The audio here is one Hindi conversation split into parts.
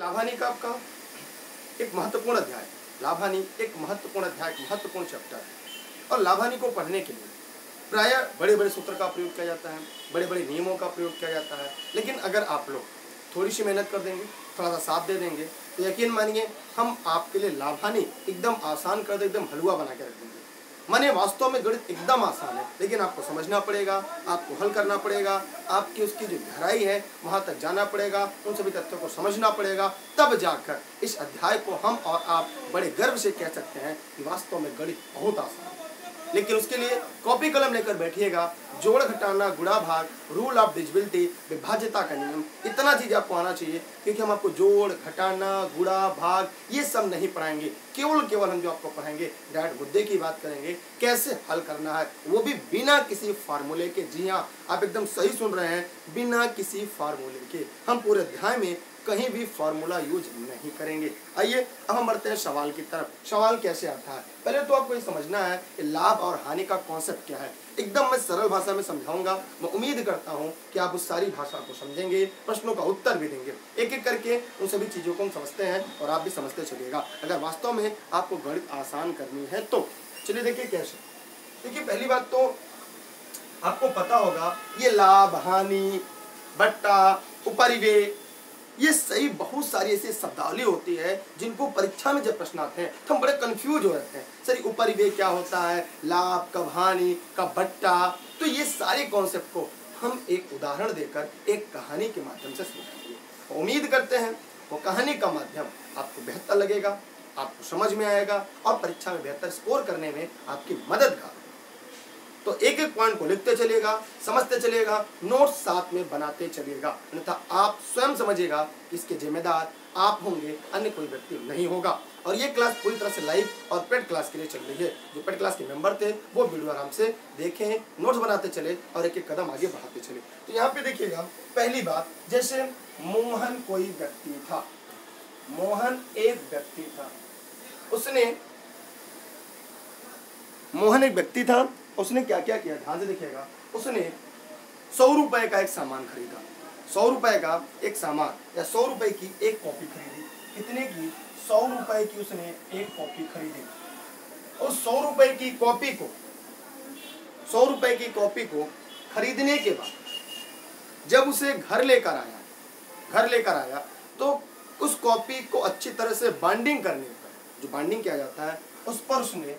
लाभानी का आपका एक महत्वपूर्ण अध्याय, लाभानी एक महत्वपूर्ण अध्याय, महत्वपूर्ण चैप्टर है। और लाभानी को पढ़ने के लिए प्राय बड़े बड़े सूत्र का प्रयोग किया जाता है, बड़े बड़े नियमों का प्रयोग किया जाता है। लेकिन अगर आप लोग थोड़ी सी मेहनत कर देंगे, थोड़ा सा साथ दे देंगे, तो यकीन मानिए हम आपके लिए लाभानी एकदम आसान कर दें, एकदम हलवा बना के रख देंगे। माने वास्तव में गणित एकदम आसान है, लेकिन आपको समझना पड़ेगा, आपको हल करना पड़ेगा, आपकी उसकी जो गहराई है वहाँ तक जाना पड़ेगा, उन सभी तथ्यों को समझना पड़ेगा, तब जाकर इस अध्याय को हम और आप बड़े गर्व से कह सकते हैं कि वास्तव में गणित बहुत आसान है। लेकिन उसके लिए कॉपी कलम लेकर बैठिएगा। जोड़ घटाना, गुणा भाग, रूल ऑफ डिविजिबिलिटी, विभाज्यता का नियम, इतना चीज़ आपको आना चाहिए, क्योंकि हम आपको जोड़ घटाना गुणा भाग ये सब नहीं पढ़ाएंगे। केवल हम जो आपको पढ़ाएंगे डायरेक्ट मुद्दे की बात करेंगे, कैसे हल करना है, वो भी बिना किसी फार्मूले के। जी हाँ, आप एकदम सही सुन रहे हैं, बिना किसी फार्मूले के। हम पूरे अध्याय में कहीं भी फार्मूला यूज नहीं करेंगे। आइए अब हम बढ़ते हैं सवाल की तरफ। सवाल कैसे आता है, पहले तो आपको ये समझना है कि लाभ और हानि का कॉन्सेप्ट क्या है। एकदम मैं सरल भाषा में समझाऊंगा। मैं उम्मीद करता हूँ कि आप उस सारी भाषा को समझेंगे, प्रश्नों का उत्तर भी देंगे। एक एक करके उन सभी चीज़ों को हम समझते हैं और आप भी समझते चलिएगा, अगर वास्तव में आपको गणित आसान करनी है तो। चलिए देखिए कैसे। देखिए पहली बात तो आपको पता होगा ये लाभ हानि बट्टा उपरिव्यय, ये सही बहुत सारी ऐसी शब्दावली होती है जिनको परीक्षा में जब प्रश्न आते हैं तो हम बड़े कंफ्यूज हो जाते हैं। सर उपरिव्यय क्या होता है, लाभ कब, हानि कब, बट्टा, तो ये सारे कॉन्सेप्ट को हम एक उदाहरण देकर एक कहानी के माध्यम से समझाएंगे। उम्मीद करते हैं वो कहानी का माध्यम आपको बेहतर लगेगा, आपको समझ में आएगा और परीक्षा में बेहतर स्कोर करने में आपकी मददगार। तो एक एक पॉइंट को लिखते चलिएगा, समझते चलिएगा, नोट्स साथ में बनाते चलिएगा, अन्यथा आप स्वयं समझिएगा इसके जिम्मेदार आप होंगे, अन्य कोई व्यक्ति नहीं होगा। और ये क्लास पूरी तरह से लाइव और पेड क्लास के लिए चल रही है। जो पेड क्लास के मेंबर थे वो वीडियो आराम से देखें, नोट्स बनाते चले और एक एक कदम आगे बढ़ाते चले। तो यहाँ पे देखिएगा पहली बात, जैसे मोहन कोई व्यक्ति था, मोहन एक व्यक्ति था, उसने क्या क्या किया, ध्यान से देखिएगा। उसने 100 रुपए का एक सामान खरीदा, 100 रुपए का एक सामान या 100 रुपए की एक कॉपी खरीदी। कितने की? 100 रुपए की उसने एक कॉपी खरीदी। और 100 रुपए की कॉपी को, 100 रुपए की कॉपी को खरीदने के बाद जब उसे घर लेकर आया तो उस कॉपी को अच्छी तरह से बाइंडिंग करने पर, जो बाइंडिंग किया जाता है उस पर उसने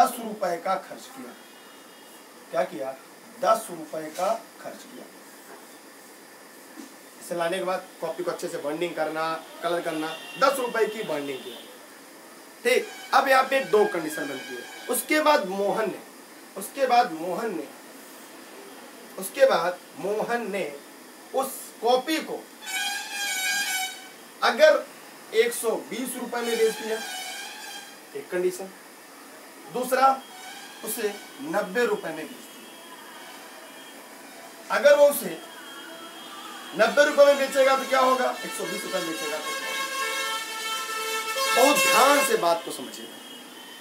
10 रुपए का खर्च किया। क्या किया? 10 रुपए का खर्च किया। इसे लाने के बाद कॉपी को अच्छे से बाइंडिंग करना, कलर करना, 10 रुपए की बाइंडिंग किया। ठीक, अब यहाँ पे दो कंडीशन बनती है। उसके बाद मोहन ने उस कॉपी को अगर 120 रुपए में बेच दिया, एक कंडीशन। दूसरा, उसे 90 रुपए में बेच दिया। अगर वो उसे 90 रुपए में बेचेगा तो क्या होगा, 120 रुपए में बेचेगा तो क्या होगा? बहुत ध्यान से बात को समझिएगा,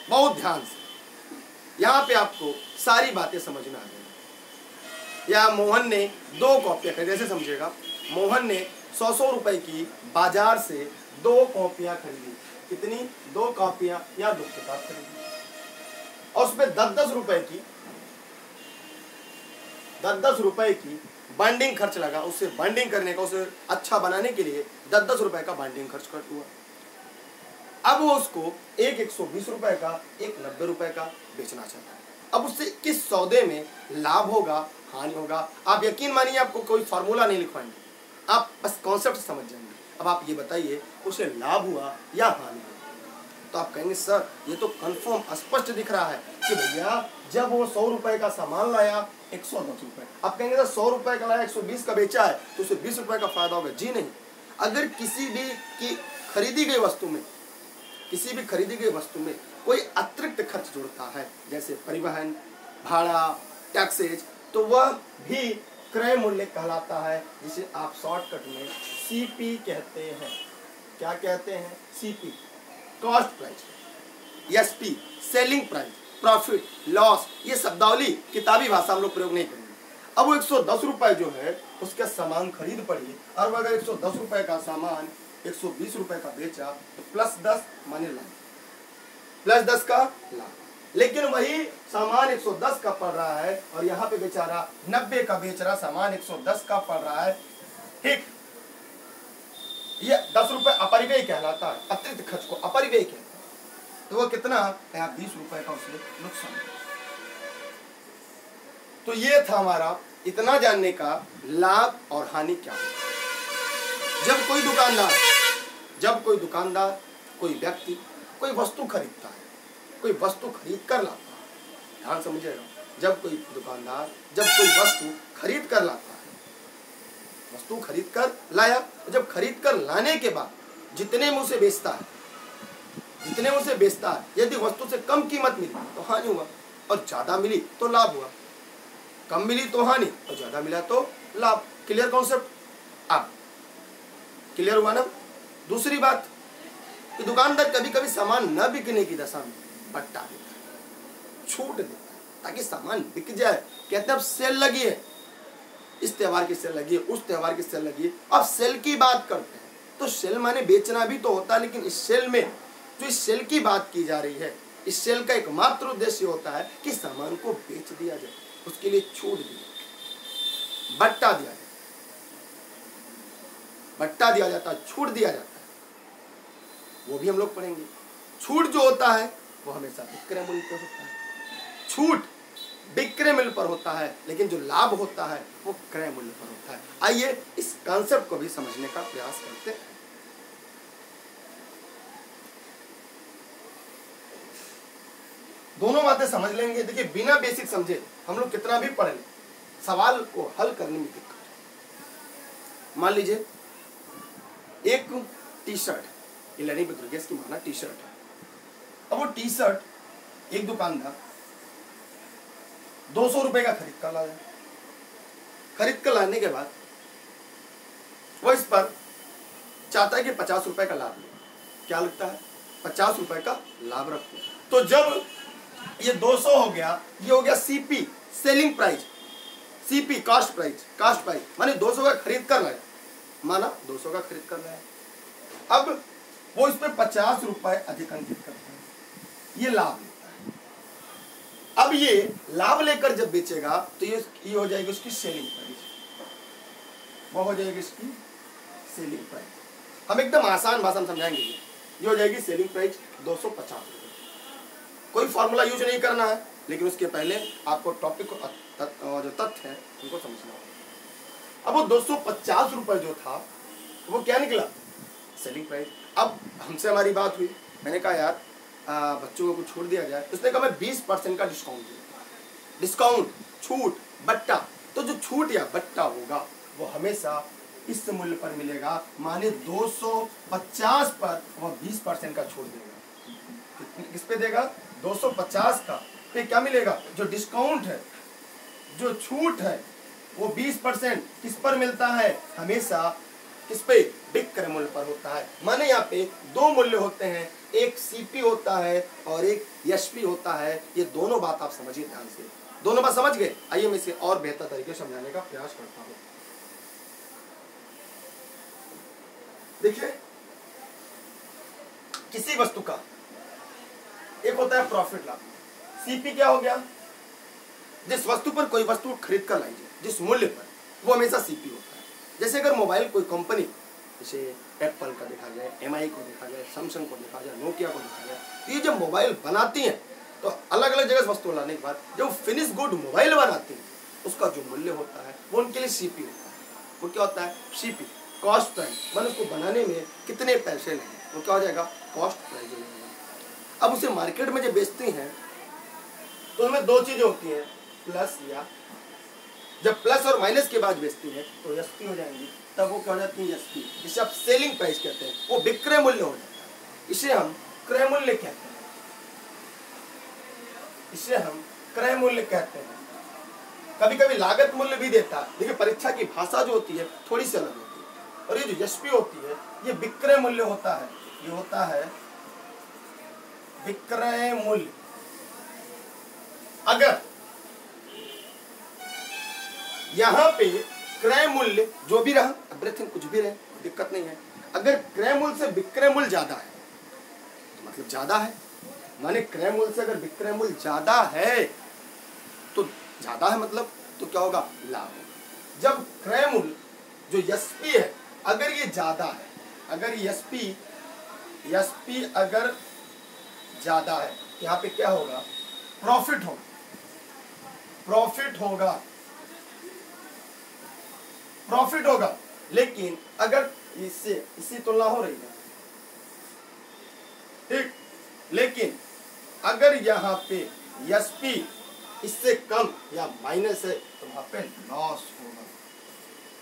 बहुत ध्यान से। यहाँ पे आपको सारी बातें समझना आ जाएगी। या मोहन ने दो कॉपियां खरीदी, जैसे समझिएगा मोहन ने 100-100 रुपए की बाजार से दो कॉपियां खरीदी। कितनी? दो कॉपियां या दो किताब खरीदी और उसमें 10-10 रुपए की बाइंडिंग खर्च लगा। उसे बाइंडिंग करने का, उसे अच्छा बनाने के लिए 10-10 रुपए का बाइंडिंग खर्च कर हुआ। अब वो उसको एक 120 रुपए का, एक 90 रुपए का बेचना चाहता है। अब उससे किस सौदे में लाभ होगा, हानि होगा? आप यकीन मानिए आपको कोई फार्मूला नहीं लिखवाएंगे, आप बस कॉन्सेप्ट समझ जाएंगे। अब आप ये बताइए उसे लाभ हुआ या हानि हुआ? तो आप कहेंगे सर ये तो कंफर्म स्पष्ट दिख रहा है कि भैया जब वो 100 रुपए का सामान लाया 110 रुपए। आप कहेंगे सर 100 रुपए का लाया 120 का बेचा है तो उसे 20 रुपए का फायदा होगा। जी नहीं, अगर किसी भी की खरीदी गई वस्तु में, किसी भी खरीदी गई वस्तु में कोई अतिरिक्त खर्च जुड़ता है, जैसे परिवहन, भाड़ा, टैक्सेज, तो वह भी क्रय मूल्य कहलाता है, जिसे आप शॉर्टकट में CP कहते हैं। क्या कहते हैं? CP, cost price, SP selling price, profit loss, ये शब्दावली किताबी भाषा हम लोग प्रयोग नहीं करेंगे। अब वो 110 रुपए जो है उसका सामान खरीद पड़ी और वो अगर 110 रुपए का सामान 120 रुपए का बेचा तो +10 माने लाभ, +10 का लाभ। लेकिन वही सामान 110 का पड़ रहा है और यहाँ पे बेचारा 90 का बेच रहा, सामान 110 का पड़ रहा है। ठीक, ये 10 रुपए अपरिव्यय कहलाता है, अतिरिक्त खर्च को अपरिव्यय कहलाता है। तो वह कितना, यहाँ 20 रुपए का उसे नुकसान। तो ये था हमारा इतना जानने का, लाभ और हानि क्या है। जब कोई दुकानदार कोई व्यक्ति कोई वस्तु खरीदता है, कोई वस्तु खरीद कर लाता है, ध्यान समझिएगा, जब कोई वस्तु खरीद कर लाता है, वस्तु खरीद कर लाया, जब खरीद कर लाने के बाद जितने में उसे बेचता है यदि वस्तु से कम कीमत मिली तो हानि हुआ और ज्यादा मिली तो लाभ हुआ। कम मिली तो हानि और ज्यादा मिला तो लाभ। क्लियर कॉन्सेप्ट आप, क्लियर हुआ ना। दूसरी बात कि दुकानदार कभी कभी सामान न बिकने की दशा में बट्टा देता है, छूट देता है ताकि सामान बिक जाए। कहते हैं अब सेल लगी है, इस त्योहार की सेल लगी है, उस त्योहार की सेल लगी है। अब सेल की बात करते हैं तो सेल माने बेचना भी तो होता है, लेकिन इस सेल में जो इस सेल की बात की जा रही है, इस सेल का एकमात्र उद्देश्य होता है कि सामान को बेच दिया जाए, उसके लिए छूट दी जाए, बट्टा दिया जाए, बट्टा दिया जाता है, छूट दिया जाता है। वो भी हम लोग पढ़ेंगे। छूट जो होता है वो हमेशा विक्रय मूल्य पर होता है, छूट विक्रय मूल्य पर होता है, लेकिन जो लाभ होता है वो क्रय मूल्य पर होता है। आइए इस कॉन्सेप्ट को भी समझने का प्रयास करते हैं। दोनों बातें समझ लेंगे। देखिए बिना बेसिक समझे हम लोग कितना भी पढ़ लें सवाल को हल करने में दिक्कत है। मान लीजिए एक T shirt, E-Learning with Durgesh की माना टी शर्ट है। अब वो टी शर्ट एक दुकानदार 200 रुपए का खरीद कर लाया। खरीद कर लाने के बाद वो इस पर चाहता है कि 50 रुपए का लाभ ले। क्या लगता है, 50 रुपए का लाभ रखो। तो जब ये 200 हो गया, ये हो गया CP, selling price, CP cost price, cost price माने 200 का खरीद कर लाया, माना 200 का खरीद कर रहा है। अब वो इस पर 50 रुपए अधिक अंकित करता है, ये लाभ लेता है। अब ये लाभ लेकर जब बेचेगा तो ये हो जाएगी उसकी सेलिंग प्राइस, वो हो जाएगी इसकी सेलिंग प्राइस। हम एकदम आसान भाषा में समझाएंगे, ये हो जाएगी सेलिंग प्राइस 250 रुपए। कोई फॉर्मूला यूज नहीं करना है, लेकिन उसके पहले आपको टॉपिक जो तथ्य है उनको समझना होगा। अब वो 250 रुपए जो था वो क्या निकला, सेलिंग प्राइस। अब हमसे हमारी बात हुई, मैंने कहा यार बच्चों को कुछ छूट दिया जाए। उसने कहा मैं 20% का डिस्काउंट दूंगा। डिस्काउंट, छूट, बट्टा। तो जो छूट या बट्टा होगा वो हमेशा इस मूल्य पर मिलेगा, माने 250 पर वह 20% का छूट देगा। किस पे देगा, 250 का पे क्या मिलेगा, जो डिस्काउंट है, जो छूट है, वो 20% किस पर मिलता है, हमेशा किस पे, विक्रय मूल्य पर होता है। माने यहाँ पे दो मूल्य होते हैं, एक सीपी होता है और एक एसपी होता है। ये दोनों बात आप समझिए ध्यान से। दोनों बात समझ गए, आइए मैं इसे और बेहतर तरीके से समझाने का प्रयास करता हूँ। देखिए किसी वस्तु का एक होता है प्रॉफिट, लाभ। सीपी क्या हो गया, जिस वस्तु पर कोई वस्तु खरीद कर लाई जाए जिस मूल्य पर, वो हमेशा सीपी होता है। जैसे अगर मोबाइल कोई कंपनी, जैसे एप्पल का देखा जाए, एमआई को देखा जाए, सैमसंग को देखा जाए, नोकिया को देखा जाए, ये जब मोबाइल बनाती हैं तो अलग अलग जगह वस्तु लाने के बाद जब फिनिश गुड मोबाइल बनाती हैं उसका जो मूल्य होता है वो उनके लिए सीपी होता है। वो क्या होता है, सीपी, कॉस्ट प्राइस, मतलब उसको बनाने में कितने पैसे लगे, वो क्या हो जाएगा, कॉस्ट प्राइस। अब उसे मार्केट में जब बेचती हैं तो उनमें दो चीज़ें होती हैं, प्लस या, जब प्लस और माइनस के बाद बेचती है तो एसपी हो जाएंगी, तब वो क्या हो जाती है एसपी, जिसे आप सेलिंग प्राइस कहते हैं, वो विक्रय मूल्य हो जाता है। इसे हम क्रय मूल्य कहते हैं। कभी कभी लागत मूल्य भी देता है। देखिए परीक्षा की भाषा जो होती है थोड़ी सी अलग होती है। और ये जो एसपी होती है ये विक्रय मूल्य होता है, ये होता है विक्रय मूल्य। अगर यहाँ पे क्रय मूल्य जो भी रहा, एवरीथिंग कुछ भी रहे, दिक्कत नहीं है। अगर क्रय मूल्य से विक्रय मूल्य ज्यादा है तो मतलब ज्यादा है, माने क्रय मूल्य से अगर विक्रय मूल्य ज्यादा है तो ज्यादा है मतलब तो क्या होगा, लाभ होगा। जब क्रय मूल्य जो एसपी है अगर ये ज्यादा है, अगर एसपी अगर ज्यादा है यहाँ पे क्या होगा, प्रॉफिट होगा, प्रॉफिट होगा, प्रॉफिट होगा। लेकिन अगर इससे इसकी तुलना हो रही है ठीक, लेकिन अगर यहाँ पे एसपी इससे कम या माइनस है तो वहां पे लॉस होगा।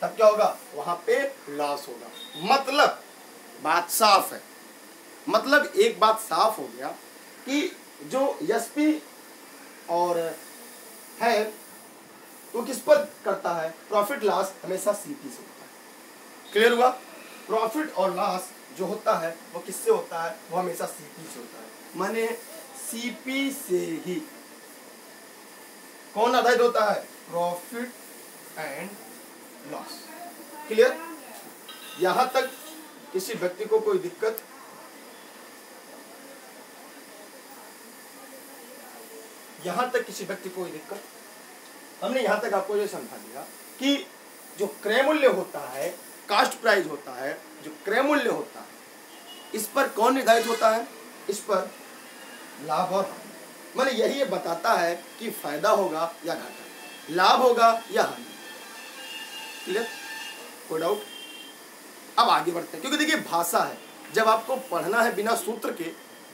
तब क्या होगा, वहां पे लॉस होगा। मतलब बात साफ है, मतलब एक बात साफ हो गया कि जो एसपी और है वो किस पर करता है, प्रॉफिट लॉस हमेशा सीपी से होता है। क्लियर हुआ, प्रॉफिट और लॉस जो होता है वो किससे होता है, वो हमेशा सीपी से होता है, माने सीपी से ही कौन आधारित होता है, प्रॉफिट एंड लॉस। क्लियर, यहां तक किसी व्यक्ति को कोई दिक्कत? यहां तक किसी व्यक्ति को कोई दिक्कत? हमने यहां तक आपको ये समझा दिया कि जो क्रय मूल्य होता है, कास्ट प्राइस होता है, जो क्रय मूल्य होता है इस पर कौन निर्धारित होता है, इस पर लाभ और हानि। माने यही बताता है कि फायदा होगा या घाटा, लाभ होगा या हानि। क्लियर, कोई डाउट? अब आगे बढ़ते हैं, क्योंकि देखिए भाषा है, जब आपको पढ़ना है बिना सूत्र के,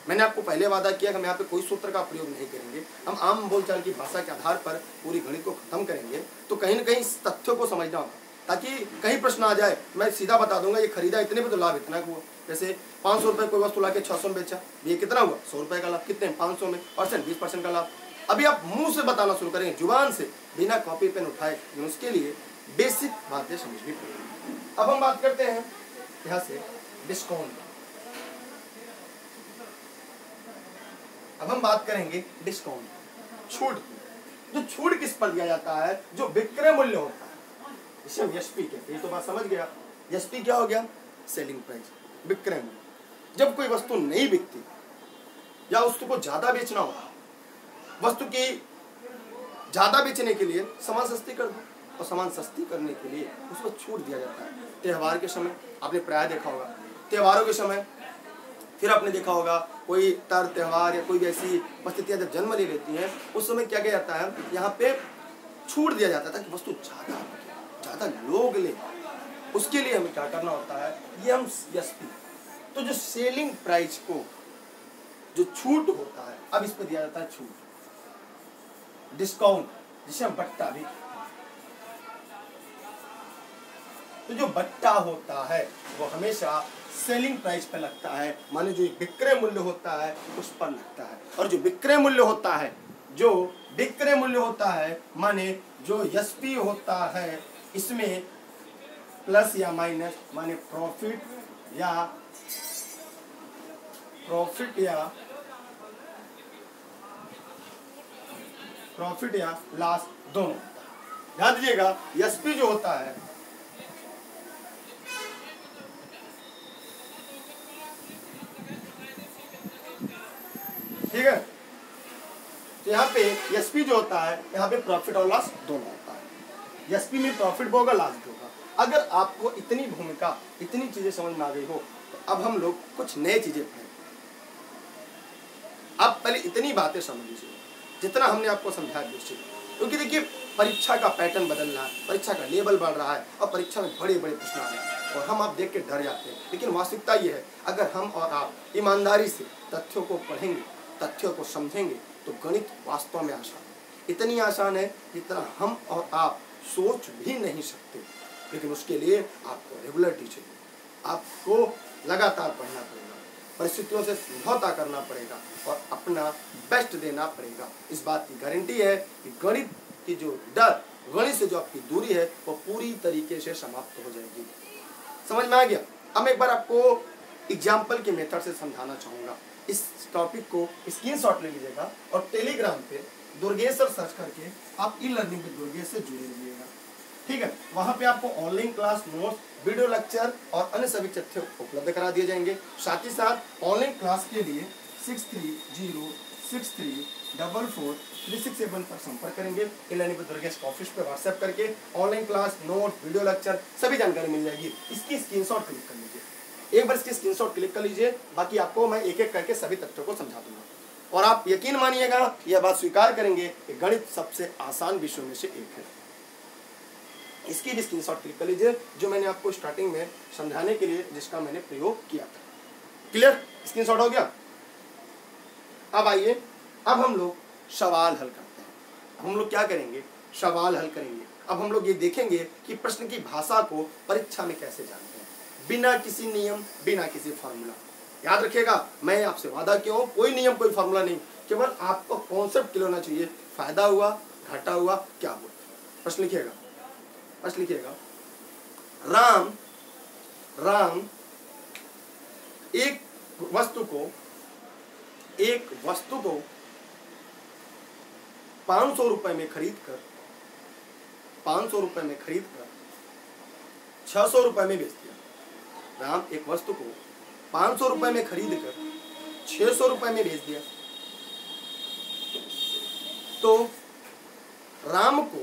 मैंने आपको पहले वादा किया कि हम यहाँ पे कोई सूत्र का प्रयोग नहीं करेंगे, हम आम बोलचाल की भाषा के आधार पर पूरी गणित को खत्म करेंगे। तो कहीं ना कहीं इस तथ्यों को समझना होगा, ताकि कहीं प्रश्न आ जाए मैं सीधा बता दूंगा, ये खरीदा इतने पे तो लाभ इतना हुआ। जैसे 500 रुपये कोई वस्तु लाके 600 में बेचा, ये कितना हुआ, 100 रुपये का लाभ, कितने 500 में, परसेंट 20% का लाभ। अभी आप मुंह से बताना शुरू करेंगे, जुबान से बिना कॉपी पेन उठाए, उसके लिए बेसिक बातें समझनी पड़ेगी। अब हम बात करते हैं यहाँ से डिस्काउंट। अब हम बात करेंगे डिस्काउंट, छूट। जो छूट किस पर दिया जाता है, जो विक्रय मूल्य होता है, इसे हम एसपी कहते हैं। तो बात समझ गया, एसपी क्या हो गया, सेलिंग प्राइस, विक्रय मूल्य। जब कोई वस्तु नहीं बिकती या वस्तु को ज्यादा बेचना हो, वस्तु की ज्यादा बेचने के लिए सामान सस्ती कर दो, और सामान सस्ती करने के लिए उसको छूट दिया जाता है। त्यौहार के समय आपने प्राय देखा होगा, त्यौहारों के समय फिर आपने देखा होगा कोई तर त्यौहार या कोई ऐसी परिस्थितियाँ जब जन्म ले लेती हैं, उस समय क्या किया जाता है, यहाँ पे छूट दिया जाता था कि वस्तु ज़्यादा लोग ले, उसके लिए हमें क्या करना होता है, ये हम एसपी, तो जो सेलिंग प्राइस को जो छूट होता है, अब इस पर दिया जाता है छूट, डिस्काउंट, जिसे हम बट्टा भी। तो जो बट्टा होता है वो हमेशा सेलिंग प्राइस पर लगता है, माने जो विक्रय मूल्य होता है उस पर लगता है। और जो विक्रय मूल्य होता है, जो विक्रय मूल्य होता है, माने जो एसपी होता है, इसमें प्लस या माइनस, माने प्रॉफिट या लॉस दोनों होता है। ध्यान दीजिएगा, एसपी जो होता है, ठीक है, तो यहाँ पे एसपी जो होता है, यहाँ पे प्रॉफिट और लॉस दोनों होता है। एसपी में प्रॉफिट भी होगा, लॉस भी होगा। अगर आपको इतनी भूमिका, इतनी चीजें समझ में आ गई हो, तो अब हम लोग कुछ नए चीजें पढ़ेंगे। आप पहले इतनी बातें समझ लीजिए जितना हमने आपको समझाया विषय, क्योंकि देखिए परीक्षा का पैटर्न बदल रहा है, परीक्षा का लेवल बढ़ रहा है, और परीक्षा में बड़े बड़े प्रश्न आ रहे हैं, और हम आप देख के डर जाते हैं। लेकिन वास्तविकता ये है, अगर हम और आप ईमानदारी से तथ्यों को पढ़ेंगे, तथ्यों को समझेंगे, तो गणित वास्तव में आसान है, इतनी आसान है जितना हम और आप सोच भी नहीं सकते। लेकिन उसके लिए आपको रेगुलरिटी चाहिए, आपको लगातार पढ़ना पड़ेगा, परिस्थितियों से समझौता करना पड़ेगा, और अपना बेस्ट देना पड़ेगा। इस बात की गारंटी है कि गणित की जो डर, गणित से जो आपकी दूरी है, वो पूरी तरीके से समाप्त हो जाएगी। समझ में आ गया? अब मैं एक बार आपको एग्जाम्पल के मेथड से समझाना चाहूँगा। इस टॉपिक को स्क्रीनशॉट ले लीजिएगा, और टेलीग्राम पे दुर्गेश सर सर्च करके आप ई लर्निंग विद दुर्गेश से जुड़े रहिएगा। ठीक है। वहां पे आपको online class notes, video lecture और अन्य सभी तथ्य उपलब्ध करा दिए जाएंगे। साथ ही साथ ऑनलाइन क्लास के लिए 6306344367 पर संपर्क करेंगे। E-Learning with Durgesh ऑफिस पे व्हाट्सएप करके online class note, video lecture सभी जानकारी मिल जाएगी। इसकी स्क्रीनशॉट क्लिक कर लीजिए, एक बार इसकी स्क्रीनशॉट क्लिक कर लीजिए। बाकी आपको मैं एक एक करके सभी तथ्यों को समझा दूंगा और आप यकीन मानिएगा, यह बात स्वीकार करेंगे कि गणित सबसे आसान विषयों में से एक है। इसकी भी स्क्रीनशॉट क्लिक कर लीजिए, जो मैंने आपको स्टार्टिंग में समझाने के लिए जिसका मैंने प्रयोग किया था। क्लियर, स्क्रीनशॉट हो गया। अब आइए, अब हम लोग सवाल हल करते हैं। हम लोग क्या करेंगे, सवाल हल करेंगे। अब हम लोग ये देखेंगे कि प्रश्न की भाषा को परीक्षा में कैसे जानते हैं, बिना किसी नियम, बिना किसी फॉर्मूला। याद रखिएगा, मैं आपसे वादा किया हूँ, कोई नियम, कोई फॉर्मूला नहीं, केवल आपको कॉन्सेप्ट क्लियर होना चाहिए। फायदा हुआ, घाटा हुआ, क्या हुआ। प्रश्न लिखिएगा, प्रश्न लिखिएगा। राम एक वस्तु को 500 रुपए में खरीदकर 600 रुपए में बेच दिया। राम एक वस्तु को 500 रुपए में खरीदकर 600 रुपए में बेच दिया। तो राम को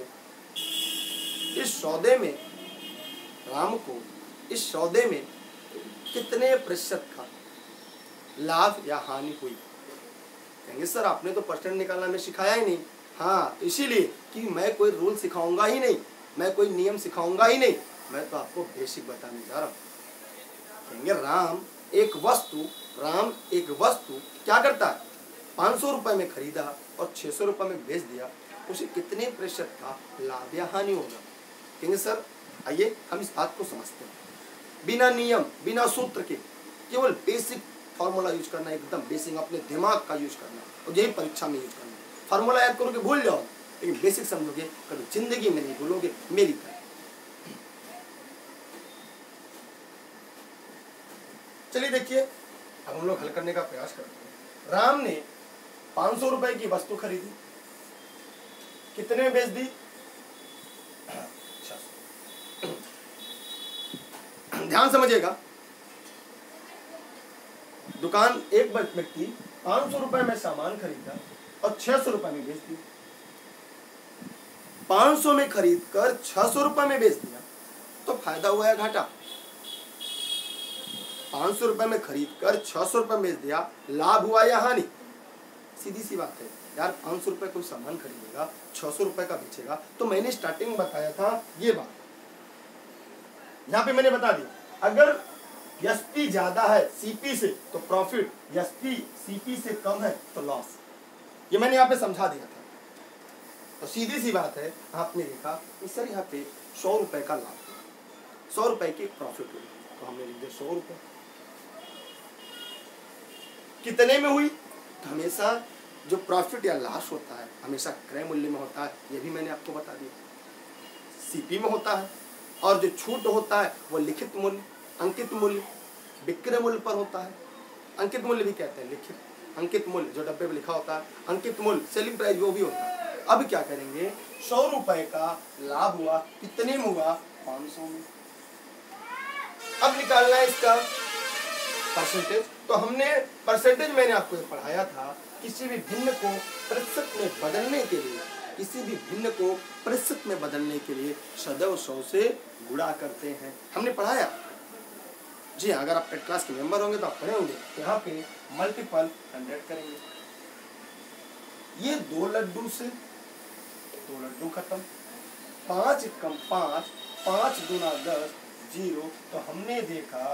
इस सौदे में कितने प्रतिशत का लाभ या हानि हुई। कहेंगे सर आपने तो परसेंट निकालना हमें सिखाया ही नहीं। हाँ, इसीलिए कि मैं कोई रूल सिखाऊंगा ही नहीं, मैं कोई नियम सिखाऊंगा ही नहीं, मैं तो आपको बेसिक बताने जा रहा हूँ। कहेंगे राम एक वस्तु क्या करता है, 500 रुपए में खरीदा और 600 रुपए में बेच दिया, उसे कितने प्रतिशत का लाभ या हानि होगा। कहेंगे सर आइए हम इस बात को समझते हैं। बिना नियम, बिना सूत्र के, केवल बेसिक फॉर्मूला यूज करना, एकदम बेसिक अपने दिमाग का यूज करना और यही परीक्षा में यूज करना। फॉर्मूला याद करोगे भूल जाओ, लेकिन बेसिक समझोगे कभी जिंदगी में नहीं भूलोगे, मेरी तरह। चलिए देखिए, अब हम लोग हल करने का प्रयास करते हैं। राम ने 500 रुपए की वस्तु खरीदी, कितने में बेच दी, 600। ध्यान समझिएगा, दुकान एक व्यक्ति 500 रुपए में सामान खरीदा और 600 रुपए में बेच दिया। 500 में खरीदकर 600 रुपए में बेच दिया तो फायदा हुआ या घाटा। 500 रुपए में खरीदकर 600 रुपए में बेच दिया, लाभ हुआ या हानि। सीधी सी बात है यार, 500 रुपए कोई सामान खरीदेगा, 600 रुपए का बेचेगा। तो मैंने स्टार्टिंग में बताया था ये बात, यहाँ पे मैंने बता दिया। अगर एसपी ज्यादा है सीपी से तो प्रॉफिट, एसपी सीपी से कम है तो लॉस। ये मैंने यहाँ पे समझा दिया था। तो सीधी सी बात है, आपने देखा सर यहाँ पे 100 रुपए का लाभ, 100 रुपए की प्रॉफिट हुई, तो हमने लिख दिया 100 रुपए। कितने में हुई, तो हमेशा जो प्रॉफिट या लॉस होता है हमेशा क्रय मूल्य में होता है, ये भी मैंने आपको बता दिया। सीपी में होता है, और जो छूट होता है वो लिखित मूल्य, अंकित मूल्य, विक्रय मूल्य पर होता है। अंकित मूल्य भी कहते हैं, लिखित अंकित मूल्य जो डब्बे पे लिखा होता है, अंकित मूल्य सेलिंग प्राइस वो भी होता है। अब क्या करेंगे, 100 रुपए का लाभ हुआ, कितने में हुआ, 500 में। अब निकालना है इसका परसेंटेज। तो हमने परसेंटेज, मैंने आपको पढ़ाया था, किसी भी भिन्न को प्रतिशत में बदलने के लिए, किसी भी भिन्न को प्रतिशत में बदलने के लिए सदैव 100 से गुणा करते हैं, हमने पढ़ाया जी। अगर आप पेट क्लास के मेंबर होंगे तो आप पढ़े होंगे। यहाँ पे मल्टीपल 100 करेंगे। ये 2 लड्डू से 2 लड्डू खत्म, 5 कम 5, 5 गुना 10 0, तो हमने देखा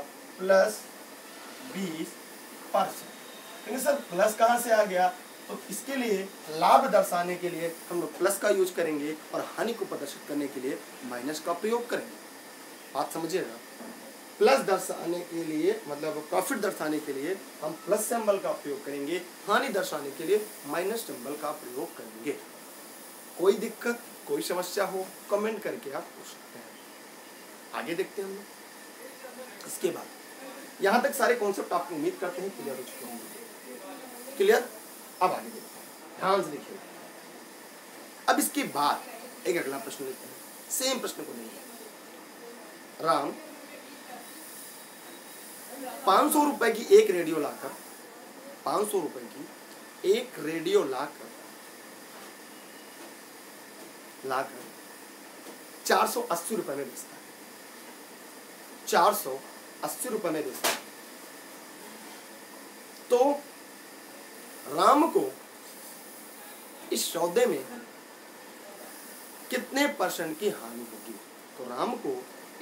+20%। सर प्लस कहाँ से आ गया, तो इसके लिए लाभ दर्शाने के लिए हम लोग प्लस का यूज करेंगे और हानि को प्रदर्शित करने के लिए माइनस का प्रयोग करेंगे। बात समझिएगा, प्लस दर्शाने के लिए मतलब प्रॉफिट दर्शाने के लिए हम प्लस सिंबल का प्रयोग करेंगे, हानि दर्शाने के लिए माइनस सिंबल का प्रयोग करेंगे। कोई दिक्कत, कोई समस्या हो कमेंट करके आप पूछ सकते हैं। आगे देखते हैं हम लोग। इसके बाद यहाँ तक सारे कॉन्सेप्ट आपको उम्मीद करते हैं क्लियर हो चुके होंगे। क्लियर, अब आगे देखते हैं, ध्यान से देखिए। अब इसके बाद एक अगला प्रश्न लेते हैं। सेम प्रश्न को लेंगे। राम 500 रुपए की एक रेडियो लाकर 500 रुपए की एक रेडियो लाकर 480 रुपए में बेचता है, 480 रुपए में बेचता है। तो राम को इस सौदे में कितने % की हानि होगी? तो राम को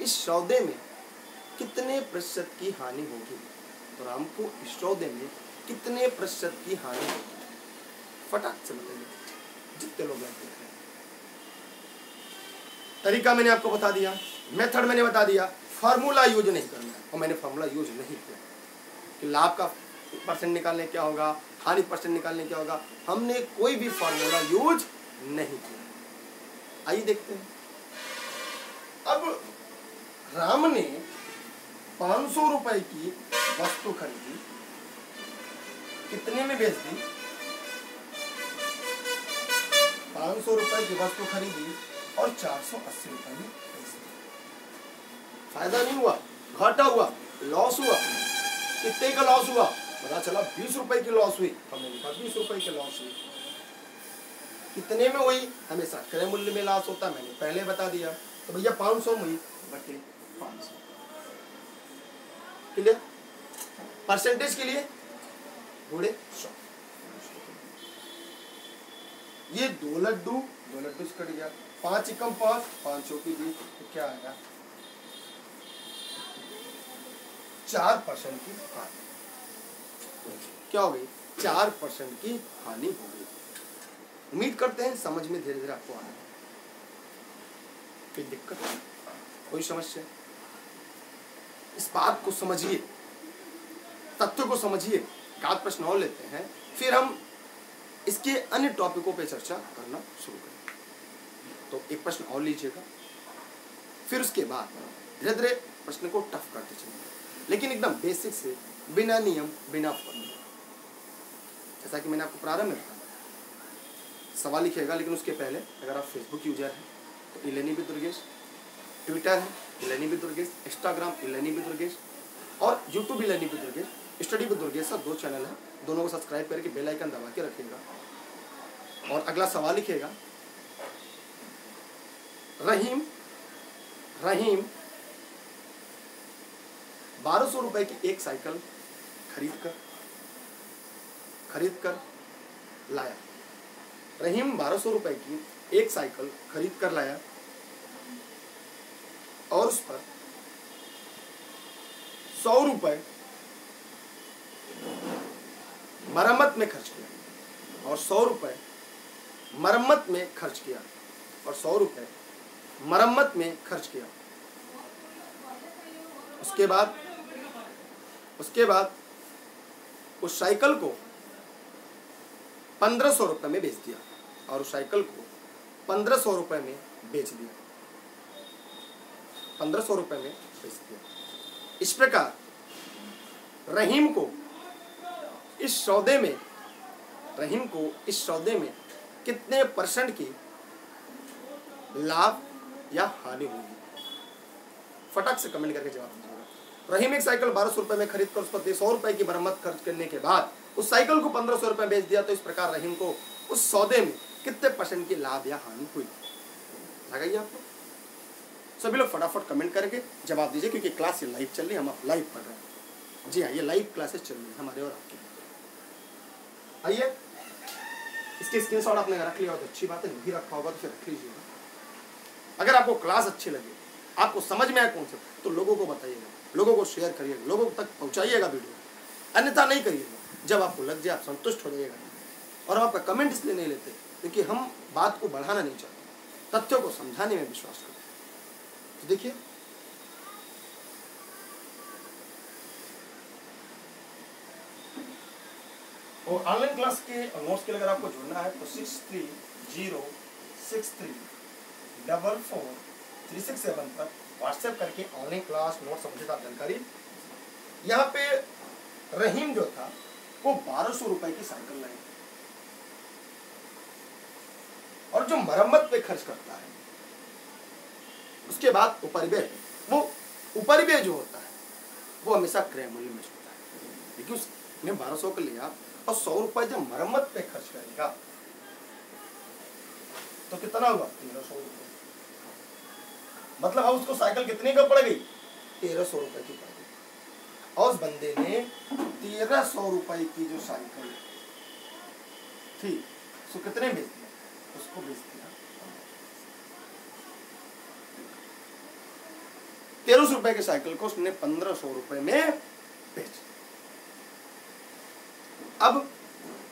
इस सौदे में कितने % की हानि होगी? तो राम को इस सौदे में कितने % की हानि होगी? फटाक से बताइए जितने लोग बैठे हैं। तरीका मैंने आपको बता दिया, मेथड मैंने बता दिया, फार्मूला यूज नहीं करना है और मैंने फार्मूला यूज नहीं किया कि लाभ का % निकालने क्या होगा, हानि % निकालने क्या होगा, हमने कोई भी फार्मूला यूज नहीं किया। आइए देखते हैं। अब राम ने 500 रुपए की वस्तु खरीदी, कितने में बेच दी? 500 रुपए की वस्तु खरीदी और 480 रुपए में बेच दी। फायदा नहीं हुआ, घाटा हुआ, लॉस हुआ। कितने का लॉस हुआ? पता चला 20 रुपए की लॉस हुई। हमने लिखा 20 रुपए की लॉस हुई। कितने में हुई? हमेशा क्रय मूल्य में लॉस होता, मैंने पहले बता दिया। तो भैया 500 में हुई बटे 500। क्लियर? परसेंटेज के लिए गुणे 100। ये दो लड्डू कट गया, 5 एकम 5, 5 चौकी 20, तो क्या आएगा? 4% की हानि। क्या हो गई? 4% की हानि हो गई। उम्मीद करते हैं समझ में धीरे धीरे आपको आना। कोई दिक्कत, कोई समस्या? इस बात को समझिए, तथ्य को समझिए। एक प्रश्न और लेते हैं, फिर हम इसके अन्य टॉपिकों पर चर्चा करना शुरू करें। तो एक प्रश्न और लीजिएगा, फिर उसके बाद धीरे धीरे प्रश्न को टफ करते चलेंगे, लेकिन एकदम बेसिक से, बिना नियम, बिना फॉर्मूला। जैसा कि मैंने आपको प्रारंभ में बताया, सवाल लिखिएगा, लेकिन उसके पहले अगर आप फेसबुक यूजर हैं तो E-Learning with Durgesh, ट्विटर है E-Learning with Durgesh, Instagram E-Learning with Durgesh और YouTube E-Learning with Durgesh, study with Durgesh, 2 channel हैं। दोनों को सब्सक्राइब करके बेल आइकन दबा के रखिएगा। और अगला सवाल लिखिएगा, रहीम 1200 रुपए की एक साइकिल खरीद कर लाया। रहीम 1200 रुपए की एक साइकिल खरीद कर लाया और उस पर 100 रुपए मरम्मत में खर्च किया, और 100 रुपए मरम्मत में खर्च किया, और 100 रुपए मरम्मत में खर्च किया। उसके बाद उस साइकिल को 1500 रुपए में बेच दिया, और उस साइकिल को 1500 रुपए में बेच दिया, 1500 रुपए में बेच दिया। इस प्रकार रहीम को इस सौदे में कितने % की लाभ या हानि होगी? फटाक से कमेंट करके जवाब दीजिएगा। रहीम एक साइकिल 1200 रुपए में खरीद कर उस पर 100 रुपए की मरम्मत खर्च करने के बाद उस साइकिल को 1500 रुपए बेच दिया, तो इस प्रकार रहीम को उस सौदे में कितने % की लाभ या हानि हुई? लगाइए आपको। सभी लोग फटाफट कमेंट करके जवाब दीजिए, क्योंकि क्लास ये लाइव चल रही है, हम आप लाइव पढ़ रहे हैं। जी हाँ, ये लाइव क्लासेस चल रही है हमारे और आपके। आइए, इसके स्क्रीनशॉट आपने रख लिया हो तो अच्छी बात है, नहीं रखा होगा तो फिर रख लीजिएगा। अगर आपको क्लास अच्छी लगे, आपको समझ में आया कॉन्सेप्ट, तो लोगों को बताइएगा, लोगों को शेयर करिएगा, लोगों तक पहुंचाइएगा वीडियो। अन्यथा नहीं करिएगा। जब आपको लग जाए आप संतुष्ट हो जाइएगा। और हम आपका कमेंट इसलिए नहीं लेते क्योंकि हम बात को बढ़ाना नहीं चाहते, तथ्यों को समझाने में विश्वास करते हैं। तो देखिए, और ऑनलाइन क्लास के नोट्स के लिए अगर आपको जुड़ना है तो 6306344367 तक व्हाट्सएप करके ऑनलाइन क्लास नोट संबंधित आप जानकारी। यहाँ पे रहीम जो था वो 1200 रुपए की साइकिल लाए, और जो मरम्मत पे खर्च करता है उसके बाद उपरिव्यय है, वो उपरिव्यय जो होता है वो हमेशा क्रय मूल्य में होता है। देखिए उसने 1200 को लिया और 100 रुपये जब मरम्मत पे खर्च करेगा तो कितना हुआ 1300 रुपये। मतलब अब उसको साइकिल कितने का पड़ गई 1300 रुपये की पड़ गई। और उस बंदे ने 1300 रुपये की जो साइकिल थी उसको कितने बेच दिया, उसको बेच दिया 1300 रुपये की साइकिल को उसने 1500 रुपये में बेच। अब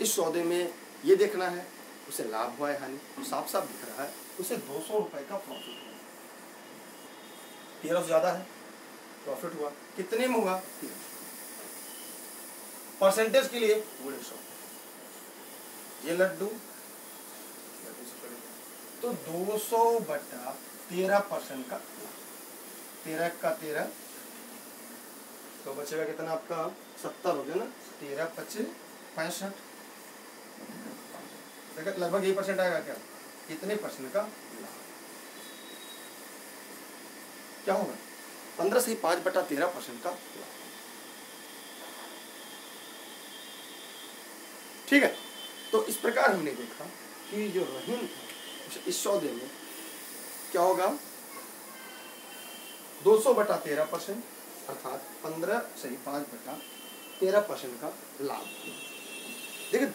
इस सौदे में ये देखना है उसे लाभ हुआ है हानि, साफ साफ दिख रहा है उसे 200 रुपये का प्रॉफिट हुआ, 1300 ज्यादा है प्रॉफिट हुआ। कितने में हुआ 1300, परसेंटेज के लिए 100, ये लड्डू तो 200/13% का 13 का 13 तो बचेगा कितना आपका 70 हो गया ना, 13 25 65 लगभग ये परसेंट आएगा क्या, कितने परसेंट का क्या होगा 15 से 5/13% का। ठीक है, तो इस प्रकार हमने देखा कि जो रहीन था इस सौदे में क्या होगा 200/13% अर्थात 15 से 5/13% का लाभ। देखिए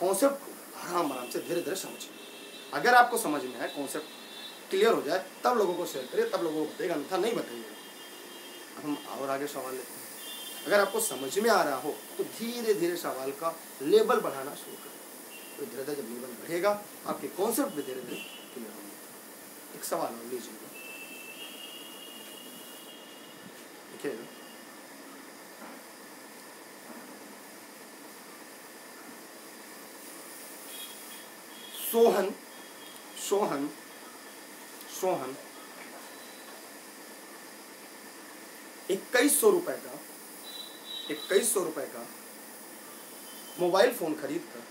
कॉन्सेप्ट को आराम आराम से धीरे धीरे समझिए, अगर आपको समझ में आए कॉन्सेप्ट क्लियर हो जाए तब लोगों को शेयर करिए, तब लोगों को बताइएगा, अन्यथा नहीं बताइएगा। हम और आगे सवाल लेते हैं, अगर आपको समझ में आ रहा हो तो धीरे धीरे सवाल का लेवल बढ़ाना शुरू करें, तो धीरे धीरे जब लेवल बढ़ेगा आपके कॉन्सेप्ट भी धीरे धीरे क्लियर होंगे। एक सवाल और लीजिएगा, देखिए सोहन सोहन सोहन 2100 रुपए का 2100 रुपए का मोबाइल फोन खरीदकर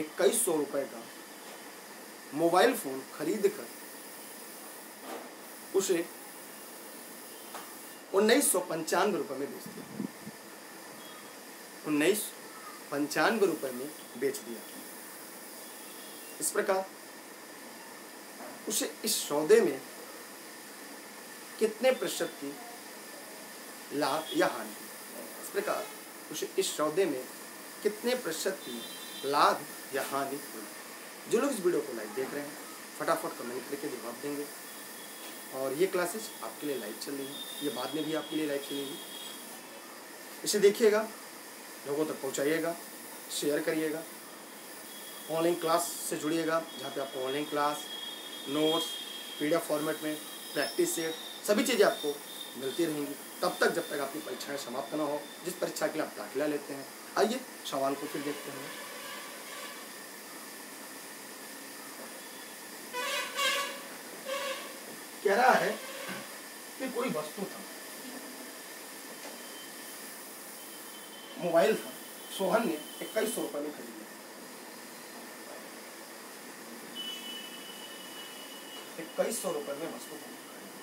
2100 रुपए का मोबाइल फोन खरीदकर उसे 1995 रुपए में बेच दिया, 1995 रुपए में बेच दिया। इस प्रकार उसे इस सौदे में कितने प्रतिशत की लाभ या हानि, इस प्रकार उसे इस सौदे में कितने प्रतिशत की लाभ या हानि हुई। जो लोग इस वीडियो को लाइक देख रहे हैं फटाफट कमेंट करके जवाब देंगे, और ये क्लासेस आपके लिए लाइव चल रही है, ये बाद में भी आपके लिए लाइव चलेगी। इसे देखिएगा, लोगों तक पहुँचाइएगा, शेयर करिएगा, ऑनलाइन क्लास से जुड़िएगा जहाँ पे आपको online class, notes, PDF format में प्रैक्टिस सेट सभी चीज़ें आपको मिलती रहेंगी तब तक जब तक आपकी परीक्षाएं समाप्त ना हो, जिस परीक्षा के लिए आप दाखिला लेते हैं। आइए सवाल को फिर देखते हैं। कह रहा है कि कोई वस्तु था, मोबाइल था, सोहन ने 2100 रुपये में खरीदा, 2100 रुपये में वस्तु खरीदी,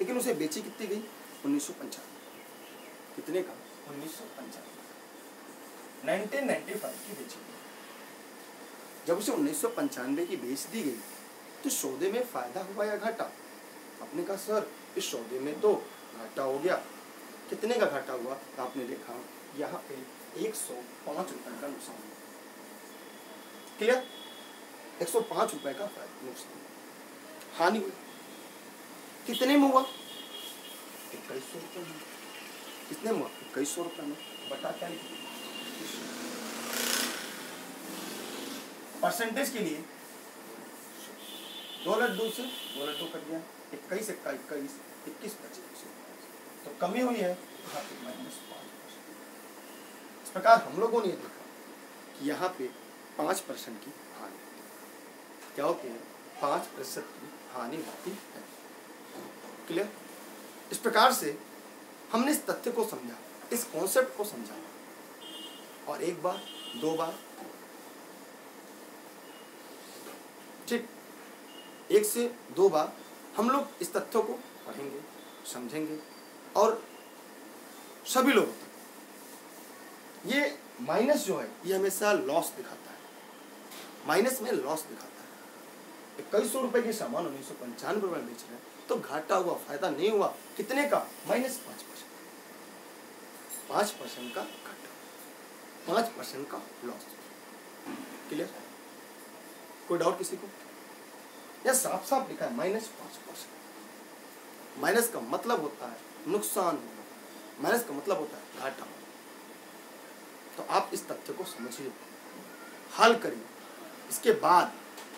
लेकिन उसे बेची कितनी गई 1995, कितने का 1995 1995 की बेची गई। जब उसे 1995 की बेच दी गई तो सौदे में फायदा हुआ या घाटा, आपने कहा सर इस सौदे में तो घाटा हो गया, कितने का घाटा हुआ, तो आपने देखा यहाँ पे 105 रुपये का नुकसान हुआ, क्लियर, 105 रुपये का नुकसान, हानि हुई। कितने में हुआ 2100 रुपये में, कितने में हुआ 2100 रुपये में, बटा क्या लिखिए, परसेंटेज के लिए 2 लड्डू से 2 लड्डू कट गया, 21 21 21 25 तो कमी हुई है -5%। इस प्रकार हम लोगों ने देखा कि यहाँ पे 5% की हानि क्या होती है, 5% की हानि होती है, क्लियर। इस प्रकार से हमने इस तथ्य को समझा, इस कॉन्सेप्ट को समझा, और एक बार 2 बार ठीक 1 से 2 बार हम लोग इस तथ्यों को पढ़ेंगे, समझेंगे और सभी लोग ये माइनस जो है ये हमेशा लॉस दिखाता है, माइनस में लॉस दिखाता है। कई सौ रुपए के सामान 1995 में बेच रहे हैं तो घाटा हुआ, फायदा नहीं हुआ। कितने का? माइनस 5%, 5% का घाटा, 5% का लॉस। क्लियर? कोई डाउट किसी को? यह साफ साफ लिखा है माइनस 5%। माइनस का मतलब होता है नुकसान होना, माइनस का मतलब होता है घाटा। तो आप इस तथ्य को समझिए, हल करिए, इसके बाद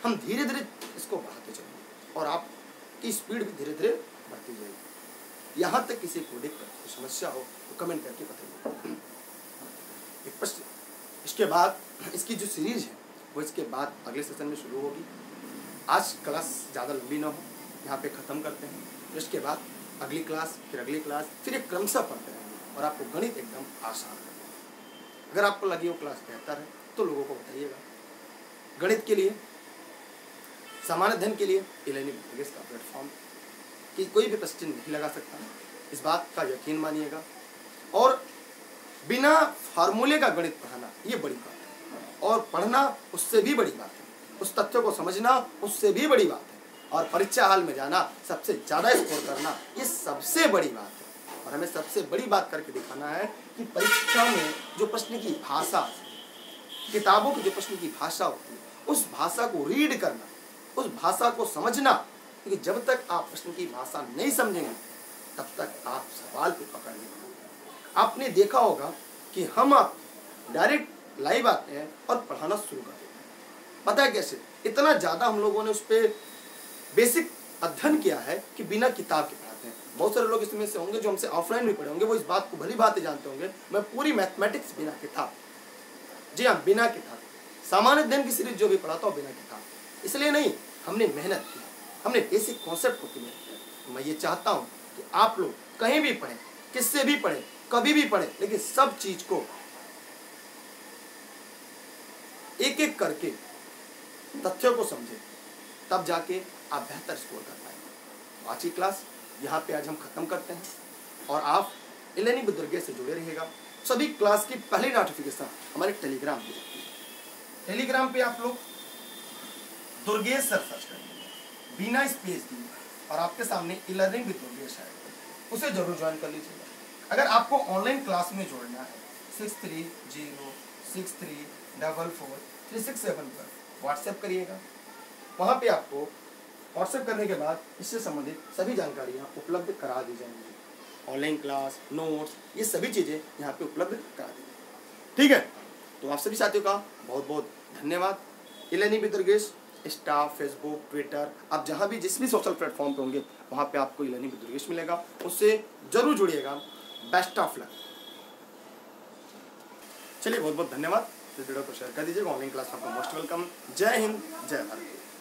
हम धीरे धीरे इसको बढ़ाते चलेंगे और आपकी स्पीड भी धीरे धीरे बढ़ती जाएगी। यहाँ तक किसी को दिक्कत समस्या हो तो कमेंट करके बताइए। एक प्रश्न, इसके बाद इसकी जो सीरीज है वो इसके बाद अगले सेशन में शुरू होगी। आज क्लास ज़्यादा लंबी ना हो, यहाँ पे ख़त्म करते हैं। तो इसके बाद अगली क्लास, फिर अगली क्लास, फिर एक क्रमशः पढ़ते रहेंगे और आपको गणित एकदम आसान रहेगा। अगर आपको लगे वो क्लास बेहतर है तो लोगों को बताइएगा। गणित के लिए, सामान्य धन के लिए E-Learning with Durgesh का प्लेटफॉर्म कि कोई भी प्रश्न नहीं लगा सकता, इस बात का यकीन मानिएगा। और बिना फार्मूले का गणित पढ़ाना ये बड़ी बात है, और पढ़ना उससे भी बड़ी बात है, उस तथ्य को समझना उससे भी बड़ी बात है, और परीक्षा हाल में जाना, सबसे ज़्यादा स्कोर करना ये सबसे बड़ी बात है। और हमें सबसे बड़ी बात करके दिखाना है कि परीक्षा में जो प्रश्न की भाषा, किताबों की जो प्रश्न की भाषा होती है, उस भाषा को रीड करना, उस भाषा को समझना। क्योंकि जब तक आप प्रश्न की भाषा नहीं समझेंगे तब तक आप सवाल को पकड़ नहीं पाएंगे। आपने देखा होगा कि हम आप डायरेक्ट लाइव आते हैं और पढ़ाना शुरू करते हैं। पता है कैसे? इतना ज़्यादा हम लोगों ने उस पर बेसिक अध्ययन किया है कि बिना किताब के पढ़ाते हैं। बहुत सारे लोग इसमें से होंगे जो हमसे ऑफलाइन भी पढ़े होंगे, वो इस बात को भली भांति जानते होंगे। मैं पूरी मैथमेटिक्स बिना किताब, जी हाँ, बिना किताब, सामान्य अध्ययन की सीरीज जो भी पढ़ाता हूँ बिना किताब। इसलिए नहीं, हमने मेहनत की, हमने बेसिक कॉन्सेप्ट को क्लियर किया। मैं ये चाहता हूँ कि आप लोग कहीं भी पढ़ें, किससे भी पढ़ें, कभी भी पढ़ें, लेकिन सब चीज़ को एक एक करके तथ्यों को समझें, तब जाके आप बेहतर स्कोर कर पाएंगे। आज की क्लास यहाँ पे आज हम ख़त्म करते हैं और आप E-Learning with Durgesh से जुड़े रहिएगा। सभी क्लास की पहली नोटिफिकेशन हमारे टेलीग्राम पे जाती है। टेलीग्राम पे आप लोग दुर्गेश सर सर्च करेंगे बिना स्पेस दिए और आपके सामने E-Learning with Durgesh आएगा, उसे जरूर ज्वाइन कर लीजिएगा। अगर आपको ऑनलाइन क्लास में जोड़ना है 6306344367 पर व्हाट्सएप करिएगा। वहाँ पे आपको व्हाट्सएप करने के बाद इससे संबंधित सभी जानकारियाँ उपलब्ध करा दी जाएंगी। ऑनलाइन क्लास, नोट्स, ये सभी चीज़ें यहाँ पे उपलब्ध करा दी जाएंगी। ठीक है, तो आप सभी साथियों का बहुत बहुत धन्यवाद। E-Learning with Durgesh Insta, Facebook, Twitter, आप जहाँ भी जिस भी सोशल प्लेटफॉर्म पर होंगे वहाँ पर आपको E-Learning with Durgesh मिलेगा, उससे जरूर जुड़िएगा। Best of luck. चलिए, बहुत बहुत धन्यवाद। वीडियो को शेयर कर दीजिएगा। ऑनलाइन क्लास आपको मोस्ट वेलकम। जय हिंद, जय भारत।